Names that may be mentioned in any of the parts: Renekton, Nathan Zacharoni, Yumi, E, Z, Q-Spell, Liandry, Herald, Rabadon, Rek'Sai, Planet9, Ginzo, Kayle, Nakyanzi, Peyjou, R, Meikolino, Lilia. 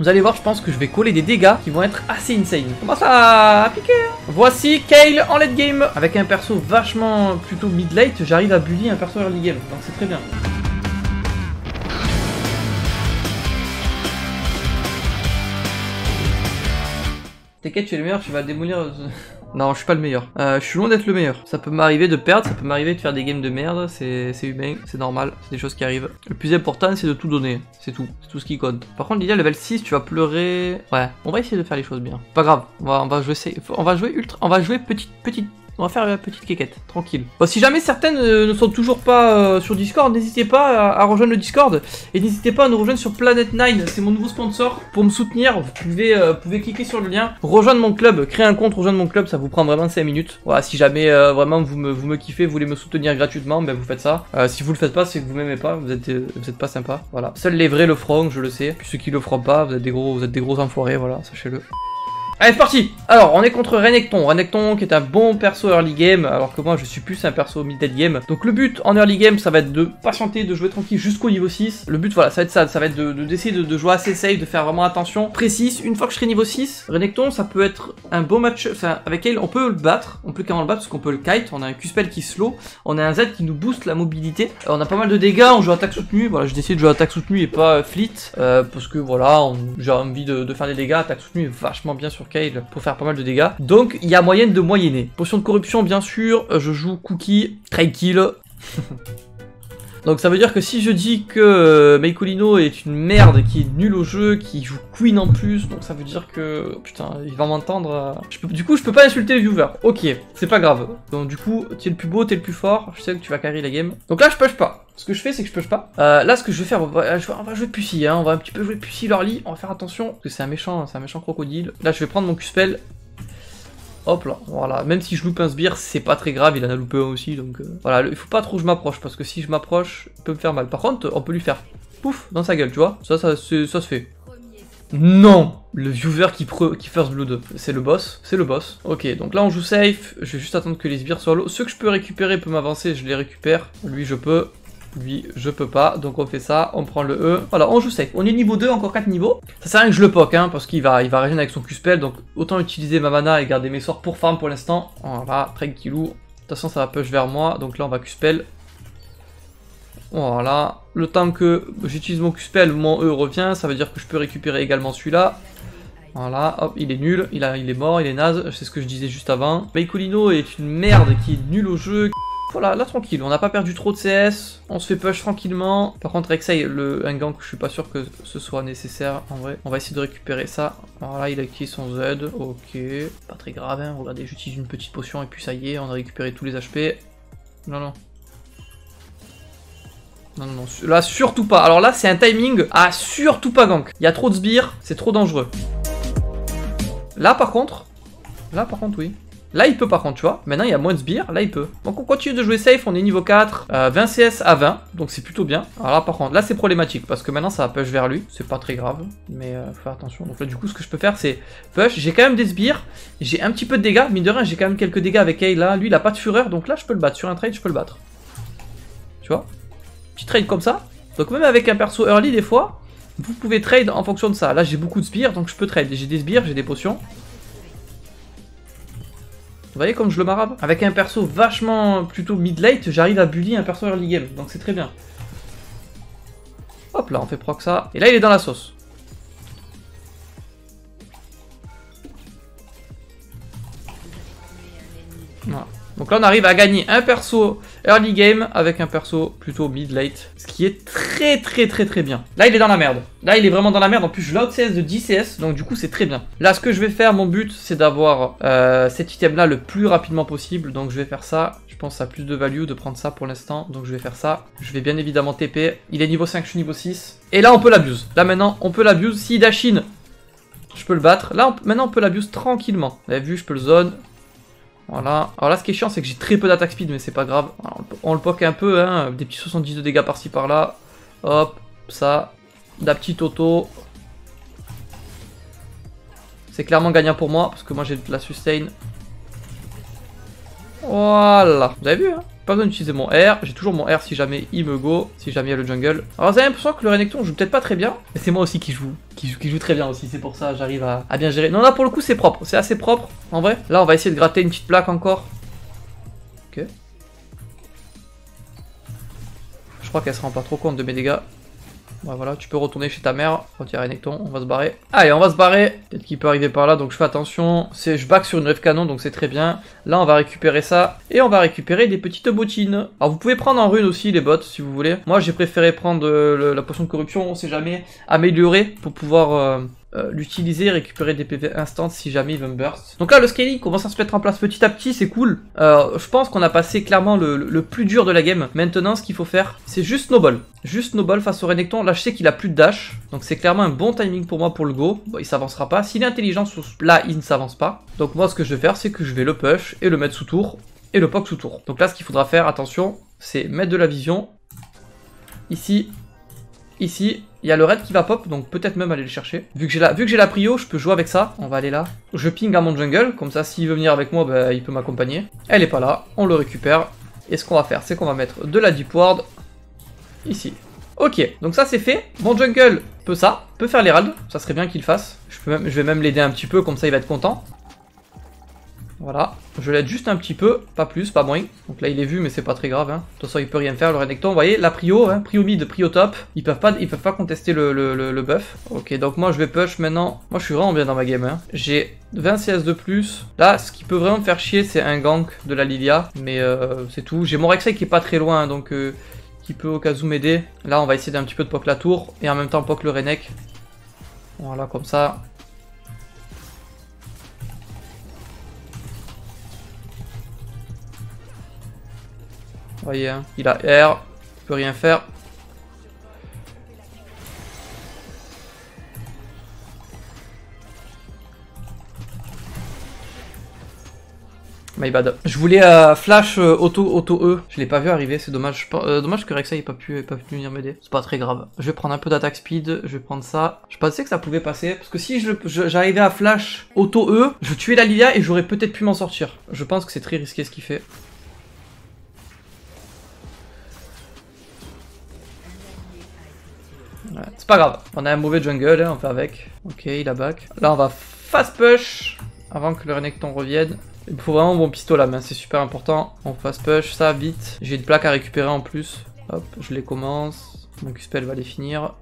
Vous allez voir, je pense que je vais coller des dégâts qui vont être assez insane. Ça commence à piquer. Voici Kayle en late game. Avec un perso vachement plutôt mid-late, j'arrive à bully un perso early game. Donc c'est très bien. T'inquiète, tu es le meilleur, tu vas démolir... Non, je suis pas le meilleur. Je suis loin d'être le meilleur. Ça peut m'arriver de perdre, ça peut m'arriver de faire des games de merde. C'est humain, c'est normal, c'est des choses qui arrivent. Le plus important, c'est de tout donner. C'est tout ce qui compte. Par contre, Lilia, level 6, tu vas pleurer. Ouais, on va essayer de faire les choses bien. Pas grave, on va jouer petite. On va faire une petite quéquette, tranquille. Bon, si jamais certaines ne sont toujours pas sur Discord, n'hésitez pas à rejoindre le Discord. Et n'hésitez pas à nous rejoindre sur Planet9, c'est mon nouveau sponsor. Pour me soutenir, vous pouvez cliquer sur le lien. Rejoindre mon club, créer un compte, rejoindre mon club, ça vous prend vraiment 5 minutes. Voilà, si jamais vraiment vous me kiffez, vous voulez me soutenir gratuitement, ben vous faites ça. Si vous le faites pas, c'est que vous m'aimez pas, vous êtes pas sympa. Voilà. Seuls les vrais le feront, je le sais. Puis ceux qui le feront pas, vous êtes des gros enfoirés, voilà, sachez-le. Allez, c'est parti. Alors, on est contre Renekton. Renekton qui est un bon perso early game, alors que moi, je suis plus un perso mid-late game. Donc, le but en early game, ça va être de patienter, de jouer tranquille jusqu'au niveau 6. Le but, voilà, ça va être ça. Ça va être d'essayer de jouer assez safe, de faire vraiment attention. Précis, une fois que je serai niveau 6, Renekton, ça peut être un beau match. Enfin, avec elle, on peut le battre. On peut carrément le battre parce qu'on peut le kite. On a un Q-Spell qui slow. On a un Z qui nous booste la mobilité. On a pas mal de dégâts. On joue attaque soutenue. Voilà, j'ai décidé de jouer attaque soutenue et pas fleet. Parce que voilà, j'ai envie de faire des dégâts. Attaque soutenue est vachement bien sur Kayle pour faire pas mal de dégâts, donc il y a moyen de moyenner. Potion de corruption, bien sûr, je joue Cookie, tranquille. Donc ça veut dire que si je dis que Meikolino est une merde, qui est nulle au jeu, qui joue Queen en plus, donc ça veut dire que... Putain, il va m'entendre... Du coup, je peux pas insulter les viewers. Ok, c'est pas grave. Donc du coup, t'es le plus beau, t'es le plus fort, je sais que tu vas carry la game. Donc là, je push pas. Ce que je fais, c'est que je push pas. Là, ce que je vais faire, on va jouer Pussy, hein. On va un petit peu jouer Pussy, Lorly. On va faire attention, parce que c'est un méchant crocodile. Là, je vais prendre mon Q-Spell. Hop là, voilà, même si je loupe un sbire, c'est pas très grave, il en a loupé un aussi, donc voilà, il faut pas trop que je m'approche, parce que si je m'approche, il peut me faire mal. Par contre, on peut lui faire pouf dans sa gueule, tu vois, ça se fait. Non, le viewer qui first blood, c'est le boss, Ok, donc là on joue safe, je vais juste attendre que les sbires soient low. Ceux que je peux récupérer peuvent m'avancer, je les récupère, lui je peux... Lui, je peux pas, donc on fait ça, on prend le E. Voilà, on joue safe. On est niveau 2, encore 4 niveaux. Ça sert à rien que je le poke, hein, parce qu'il va régénérer avec son Q-Spell, donc autant utiliser ma mana et garder mes sorts pour farm pour l'instant. Voilà, tranquillou. De toute façon, ça va push vers moi, donc là on va Q-Spell. Voilà. Le temps que j'utilise mon Q-Spell, mon E revient, ça veut dire que je peux récupérer également celui-là. Voilà, hop, il est nul, il est mort, il est naze, c'est ce que je disais juste avant. Meikolino est une merde qui est nulle au jeu. Voilà, là tranquille, on n'a pas perdu trop de CS, on se fait push tranquillement. Par contre Rek'Sai, un gank, je suis pas sûr que ce soit nécessaire en vrai. On va essayer de récupérer ça. Voilà, il a activé son Z, ok, pas très grave, hein. Regardez, j'utilise une petite potion et puis ça y est, on a récupéré tous les HP. Non, là surtout pas. Alors là c'est un timing à surtout pas gank. Il y a trop de sbires, c'est trop dangereux. Là par contre oui. Là il peut par contre, tu vois, maintenant il y a moins de sbires, là il peut. Donc on continue de jouer safe, on est niveau 4, 20 CS à 20, donc c'est plutôt bien. Alors là par contre, là c'est problématique, parce que maintenant ça va push vers lui, c'est pas très grave, mais faut faire attention. Donc là du coup ce que je peux faire c'est push, j'ai quand même des sbires, j'ai un petit peu de dégâts, mine de rien j'ai quand même quelques dégâts avec Kayle là, lui il a pas de fureur, donc là je peux le battre, sur un trade je peux le battre. Tu vois, petit trade comme ça, donc même avec un perso early des fois, vous pouvez trade en fonction de ça. Là j'ai beaucoup de sbires, donc je peux trade, j'ai des sbires, j'ai des potions. Vous voyez comme je le marabe. Avec un perso vachement plutôt mid-late, j'arrive à bully un perso early game. Donc c'est très bien. Hop là, on fait proc ça. Et là, il est dans la sauce. Voilà. Donc là, on arrive à gagner un perso early game avec un perso plutôt mid-late. Ce qui est très bien. Là, il est dans la merde. Là, il est vraiment dans la merde. En plus, je l'out CS de 10 CS. Donc, du coup, c'est très bien. Là, ce que je vais faire, mon but, c'est d'avoir cet item-là le plus rapidement possible. Donc, je vais faire ça. Je pense que ça a plus de value de prendre ça pour l'instant. Donc, je vais faire ça. Je vais bien évidemment TP. Il est niveau 5, je suis niveau 6. Et là, on peut l'abuse. Là, maintenant, on peut l'abuse. S'il dashine, je peux le battre. Là, maintenant, on peut l'abuse tranquillement. Vous avez vu, je peux le zone. Voilà, alors là ce qui est chiant c'est que j'ai très peu d'attaque speed mais c'est pas grave, alors, on le poke un peu, hein, des petits 70 de dégâts par-ci par-là, hop, ça, la petite auto, c'est clairement gagnant pour moi parce que moi j'ai de la sustain, voilà, vous avez vu hein, Pas besoin d'utiliser mon R, j'ai toujours mon R si jamais il me go, si jamais il y a le jungle. Alors vous avez l'impression que le Renekton joue peut-être pas très bien, mais c'est moi aussi qui joue très bien aussi, c'est pour ça j'arrive à bien gérer. Non là pour le coup c'est propre, c'est assez propre en vrai. Là on va essayer de gratter une petite plaque encore. Ok. Je crois qu'elle se rend pas trop compte de mes dégâts. Bon, voilà, tu peux retourner chez ta mère. Quand il y a Renekton, on va se barrer. Allez, on va se barrer. Peut-être qu'il peut arriver par là, donc je fais attention. Je back sur une rêve canon, donc c'est très bien. Là, on va récupérer ça. Et on va récupérer des petites bottines. Alors, vous pouvez prendre en rune aussi les bottes, si vous voulez. Moi, j'ai préféré prendre la potion de corruption, on sait jamais, améliorer pour pouvoir... l'utiliser, récupérer des PV instant si jamais il veut me burst. Donc là le scaling commence à se mettre en place petit à petit, c'est cool. Je pense qu'on a passé clairement le plus dur de la game. Maintenant ce qu'il faut faire c'est juste snowball. Juste snowball face au Renekton. Là je sais qu'il a plus de dash, donc c'est clairement un bon timing pour moi pour le go. Bon, il s'avancera pas. S'il est intelligent là il ne s'avance pas. Donc moi ce que je vais faire c'est que je vais le push et le mettre sous tour et le poke sous tour. Donc là ce qu'il faudra faire, attention, c'est mettre de la vision. Ici, il y a le raid qui va pop, donc peut-être même aller le chercher. Vu que j'ai la prio, je peux jouer avec ça. On va aller là. Je ping à mon jungle, comme ça s'il veut venir avec moi, bah, il peut m'accompagner. Elle est pas là, on le récupère. Et ce qu'on va faire, c'est qu'on va mettre de la deep ward ici. Ok, donc ça c'est fait. Mon jungle peut ça, peut faire l'herald. Ça serait bien qu'il le fasse. Je vais même l'aider un petit peu, comme ça il va être content. Voilà, je l'aide juste un petit peu, pas plus, pas moins. Donc là il est vu mais c'est pas très grave hein. De toute façon il peut rien faire le Renekton, vous voyez, la prio, hein, prio mid, prio top. Ils peuvent pas contester le buff. Ok, donc moi je vais push maintenant. Moi je suis vraiment bien dans ma game hein. J'ai 20 CS de plus. Là ce qui peut vraiment me faire chier c'est un gank de la Lilia. Mais c'est tout, j'ai mon Rek'Sai qui est pas très loin hein, donc qui peut au cas où m'aider. Là on va essayer d'un petit peu de poke la tour et en même temps poke le Renek. Voilà comme ça. Vous voyez, hein, il a R, il peut rien faire. My bad. Je voulais flash auto-E. Je l'ai pas vu arriver, c'est dommage. Dommage que Rek'Sai n'ait pas pu venir m'aider. C'est pas très grave. Je vais prendre un peu d'attaque speed. Je vais prendre ça. Je pensais que ça pouvait passer. Parce que si j'arrivais à flash auto-E, je tuais la Lilia et j'aurais peut-être pu m'en sortir. Je pense que c'est très risqué ce qu'il fait. Ouais, c'est pas grave, on a un mauvais jungle, hein, on fait avec. Ok, il a back. Là, on va fast push avant que le Renekton revienne. Il me faut vraiment mon pistolet à main, c'est super important. On fast push ça vite. J'ai une plaque à récupérer en plus. Hop, je les commence. Mon Q-Spell va les finir.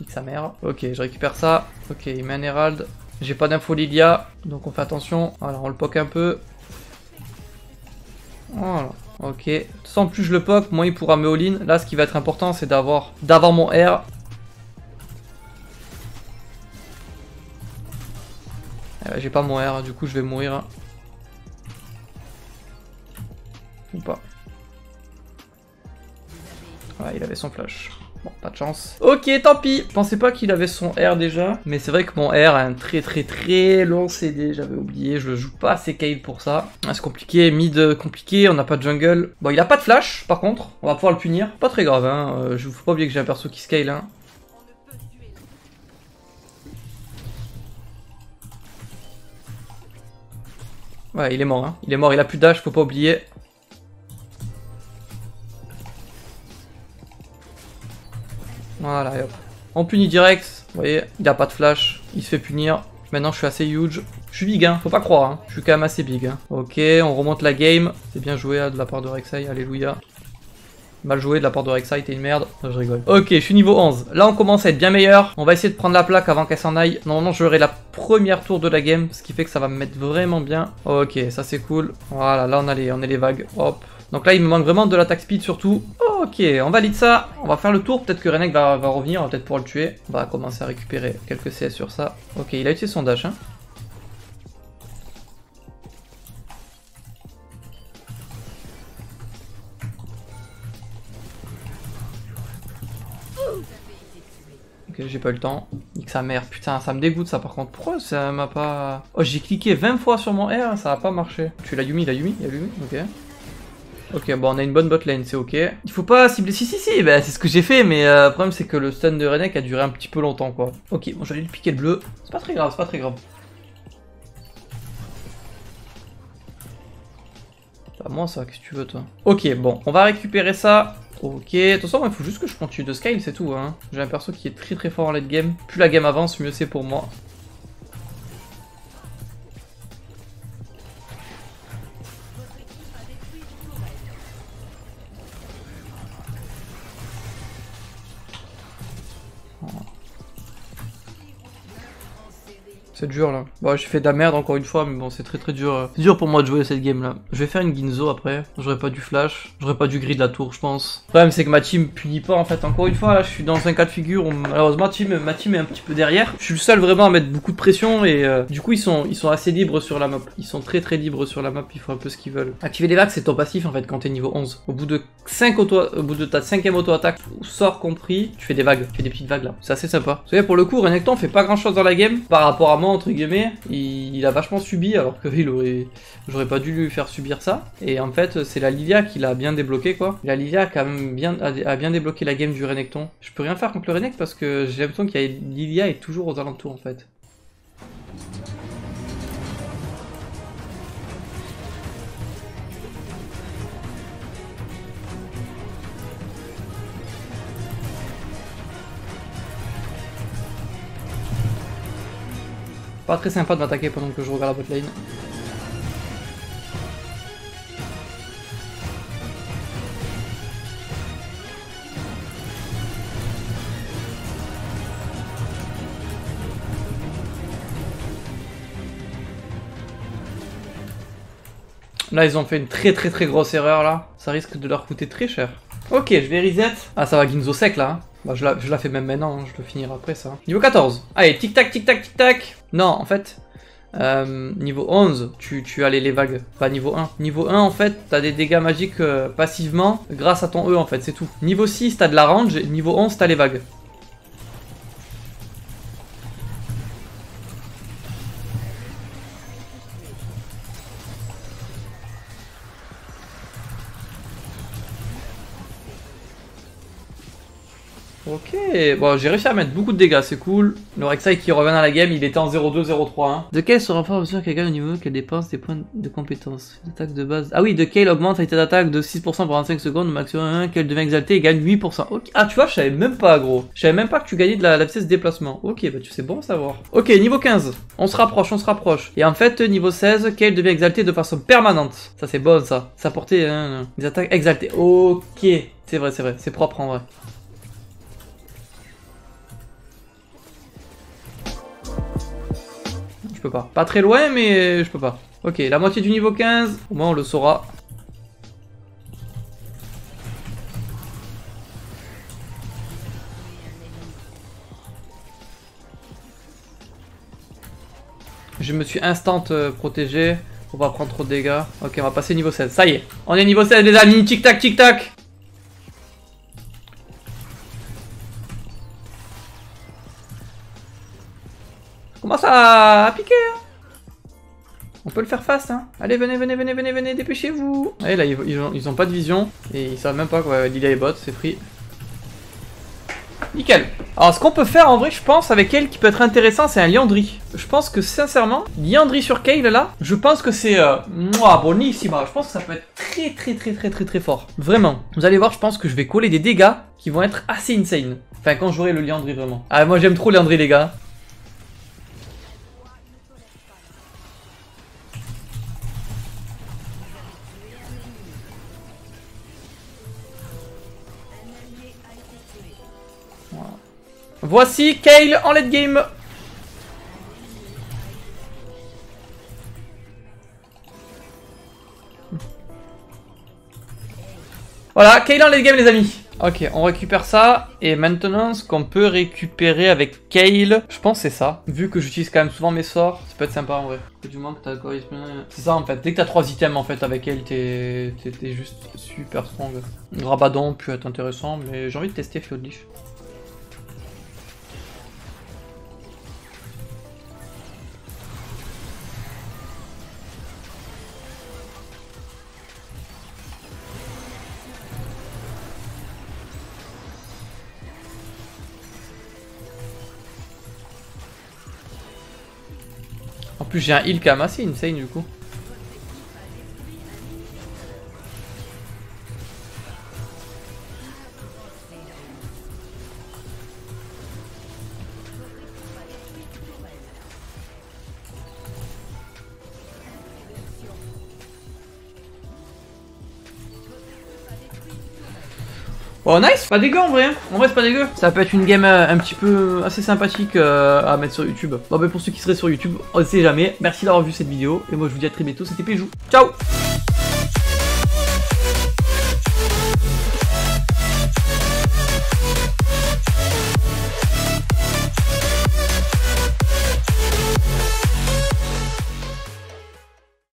Nique sa mère. Ok, je récupère ça. Ok, il met un Herald. J'ai pas d'info Lilia, donc on fait attention. Alors, on le poke un peu. Voilà. Ok, sans plus je le poke, moins il pourra me all-in. Là, ce qui va être important, c'est d'avoir mon R. J'ai pas mon R, du coup, je vais mourir. Ou pas. Ouais, il avait son flash. Bon, pas de chance. Ok, tant pis. Je pensais pas qu'il avait son R déjà. Mais c'est vrai que mon R a un très long CD. J'avais oublié, je le joue pas assez Kayle pour ça. Ah, c'est compliqué, mid compliqué, on n'a pas de jungle. Bon, il a pas de flash, par contre. On va pouvoir le punir. Pas très grave, hein. Faut pas oublier que j'ai un perso qui scale, hein. Ouais, il est mort, hein. Il est mort, il a plus d'âge, faut pas oublier. Voilà, hop. On punit direct. Vous voyez, il a pas de flash. Il se fait punir. Maintenant, je suis assez huge. Je suis big, hein. Faut pas croire, hein. Je suis quand même assez big, hein. Ok, on remonte la game. C'est bien joué là, de la part de Rek'Sai. Alléluia. Mal joué de la part de Rek'Sai. T'es une merde. Non, je rigole. Ok, je suis niveau 11. Là, on commence à être bien meilleur. On va essayer de prendre la plaque avant qu'elle s'en aille. Normalement, j'aurai la première tour de la game. Ce qui fait que ça va me mettre vraiment bien. Ok, ça c'est cool. Voilà, là, on a les vagues. Hop. Donc là, il me manque vraiment de l'attaque speed surtout. Ok, on valide ça. On va faire le tour. Peut-être que Renek va revenir. On va peut-être pouvoir le tuer. On va commencer à récupérer quelques CS sur ça. Ok, il a utilisé son dash. Hein. Ok, j'ai pas eu le temps. Nique sa mère. Putain, ça me dégoûte ça par contre. Pourquoi ça m'a pas... Oh, j'ai cliqué 20 fois sur mon R. Ça a pas marché. Tu l'as Yumi, il a Yumi. Ok. Ok, bon, on a une bonne botlane, c'est ok. Il faut pas cibler... Si, bah, c'est ce que j'ai fait, mais le problème, c'est que le stun de Renek a duré un petit peu longtemps, quoi. Ok, bon, j'allais le piquer le bleu. C'est pas très grave, C'est à moi ça, qu'est-ce que tu veux toi? Ok, bon, on va récupérer ça. Ok, de toute façon, il faut juste que je continue de scale, c'est tout. Hein. J'ai un perso qui est très très fort en late game. Plus la game avance, mieux c'est pour moi. C'est dur là. Bon, j'ai fait de la merde encore une fois, mais bon, c'est très très dur. C'est dur pour moi de jouer cette game là. Je vais faire une Ginzo après. J'aurais pas dû flash. J'aurais pas dû grid la tour, je pense. Le problème, c'est que ma team punit pas en fait. Encore une fois, là, je suis dans un cas de figure où malheureusement ma team est un petit peu derrière. Je suis le seul vraiment à mettre beaucoup de pression et du coup, ils sont assez libres sur la map. Ils sont très très libres sur la map. Ils font un peu ce qu'ils veulent. Activer les vagues, c'est ton passif en fait quand t'es niveau 11. Au bout de ta 5e auto-attaque, sort compris, tu fais des vagues. Tu fais des petites vagues là. C'est assez sympa. Vous savez, pour le coup, Renekton fait pas grand chose dans la game par rapport à moi, entre guillemets, il a vachement subi alors que j'aurais pas dû lui faire subir ça. Et en fait, c'est la Lilia qui l'a bien débloqué quoi. La Lilia a quand même bien débloqué la game du Renekton. Je peux rien faire contre le Renekton parce que j'ai l'impression qu'il y a Lilia est toujours aux alentours en fait. Pas très sympa de m'attaquer pendant que je regarde la botlane. Là ils ont fait une très très très grosse erreur là. Ça risque de leur coûter très cher. Ok, je vais reset. Ah, ça va Ginzo sec là. Bah, je la fais même maintenant, hein. Je le finirai après ça. Niveau 14. Allez, tic-tac, tic-tac, tic-tac. Non, en fait, niveau 11, tu as les vagues. Pas niveau 1. Niveau 1, en fait, t'as des dégâts magiques passivement grâce à ton E, en fait, c'est tout. Niveau 6, t'as de la range. Et niveau 11, t'as les vagues. Ok, bon, j'ai réussi à mettre beaucoup de dégâts, c'est cool. Le Rek'Sai qui revient à la game, il était en 0-2, 0-3. Hein. De Kayle se renforce à mesure qu'elle gagne au niveau, qu'elle dépense des points de compétence. L'attaque de base. Ah oui, de Kayle augmente la vitesse d'attaque de 6% pour 25 secondes, maximum 1, qu'elle devient exaltée et gagne 8%. Okay. Ah, tu vois, je savais même pas, gros. Je savais même pas que tu gagnais de la vitesse de déplacement. Ok, bah, tu sais, bon à savoir. Ok, niveau 15. On se rapproche. Et en fait, niveau 16, Kayle devient exaltée de façon permanente. Ça, c'est bon, ça. Ça portait des attaques exaltées. Ok, c'est vrai. C'est propre en vrai. Pas. Pas très loin, mais je peux pas. Ok, la moitié du niveau 15, au moins on le saura. Je me suis instant protégé. On va prendre trop de dégâts. Ok, on va passer niveau 16. Ça y est, on est niveau 16 les amis. Tic tac, tic tac. Commence à piquer. On peut le faire face, hein. Allez, venez, dépêchez-vous. Et là, ils ont pas de vision. Et ils savent même pas quoi. Lilia et bot, c'est free. Nickel. Alors, ce qu'on peut faire en vrai, je pense, avec elle qui peut être intéressant, c'est un Liandry. Je pense que sincèrement, Liandry sur Kayle là, je pense que c'est. Moi, bonissima. Je pense que ça peut être très fort. Vraiment. Vous allez voir, je pense que je vais coller des dégâts qui vont être assez insane. Enfin, quand j'aurai le Liandry vraiment. Ah, moi j'aime trop Liandry, les gars. Voici Kayle en late game. Voilà, Kayle en late game les amis. Ok, on récupère ça. Et maintenant, ce qu'on peut récupérer avec Kayle, je pense c'est ça. Vu que j'utilise quand même souvent mes sorts, ça peut être sympa en vrai. Du moment que t'as quoi. C'est ça en fait. Dès que t'as 3 items en fait avec Kayle, t'es juste super strong. Rabadon peut être intéressant, mais j'ai envie de tester Fio de Lich. En plus j'ai un heal quand même assez insane du coup. Oh nice, pas dégueu en vrai, c'est pas dégueu. Ça peut être une game un petit peu assez sympathique à mettre sur YouTube. Bon bah pour ceux qui seraient sur YouTube, on sait jamais. Merci d'avoir vu cette vidéo et moi je vous dis à très bientôt, c'était Peyjou. Ciao.